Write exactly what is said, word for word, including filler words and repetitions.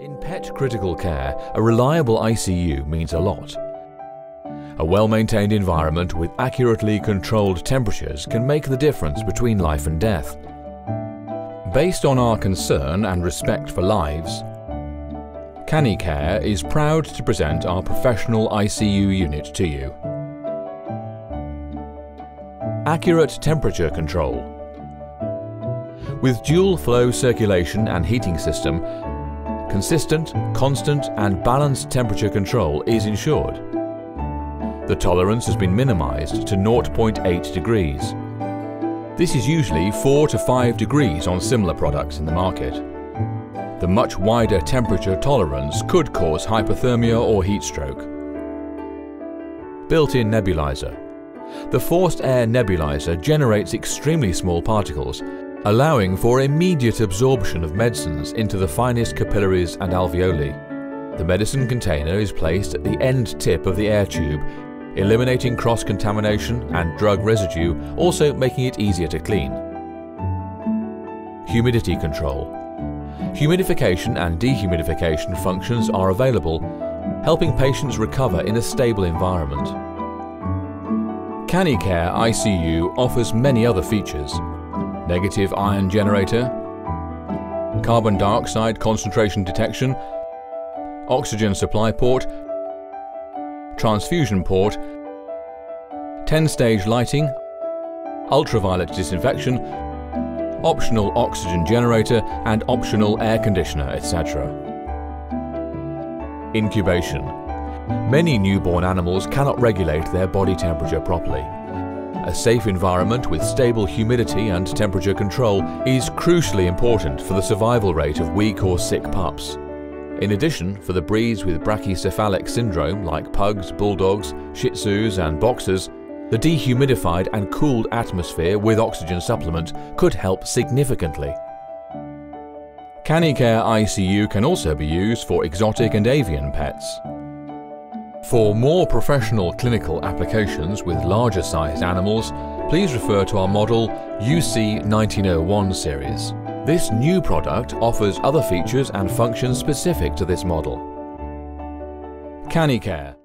In pet critical care, a reliable I C U means a lot. A well-maintained environment with accurately controlled temperatures can make the difference between life and death. Based on our concern and respect for lives, CaniCare is proud to present our professional I C U unit to you. Accurate temperature control. With dual flow circulation and heating system, consistent, constant and balanced temperature control is ensured. The tolerance has been minimized to zero point eight degrees. This is usually four to five degrees on similar products in the market. The much wider temperature tolerance could cause hypothermia or heat stroke. Built-in nebulizer. The forced air nebulizer generates extremely small particles, allowing for immediate absorption of medicines into the finest capillaries and alveoli. The medicine container is placed at the end tip of the air tube, eliminating cross-contamination and drug residue, also making it easier to clean. Humidity control. Humidification and dehumidification functions are available, helping patients recover in a stable environment. CaniCare I C U offers many other features: negative ion generator, carbon dioxide concentration detection, oxygen supply port, transfusion port, ten-stage lighting, ultraviolet disinfection, optional oxygen generator and optional air conditioner, et cetera. Incubation. Many newborn animals cannot regulate their body temperature properly. A safe environment with stable humidity and temperature control is crucially important for the survival rate of weak or sick pups. In addition, for the breeds with brachycephalic syndrome like pugs, bulldogs, shih tzus and boxers, the dehumidified and cooled atmosphere with oxygen supplement could help significantly. CaniCare I C U can also be used for exotic and avian pets. For more professional clinical applications with larger sized animals, please refer to our model U C nineteen oh one series. This new product offers other features and functions specific to this model. CaniCare.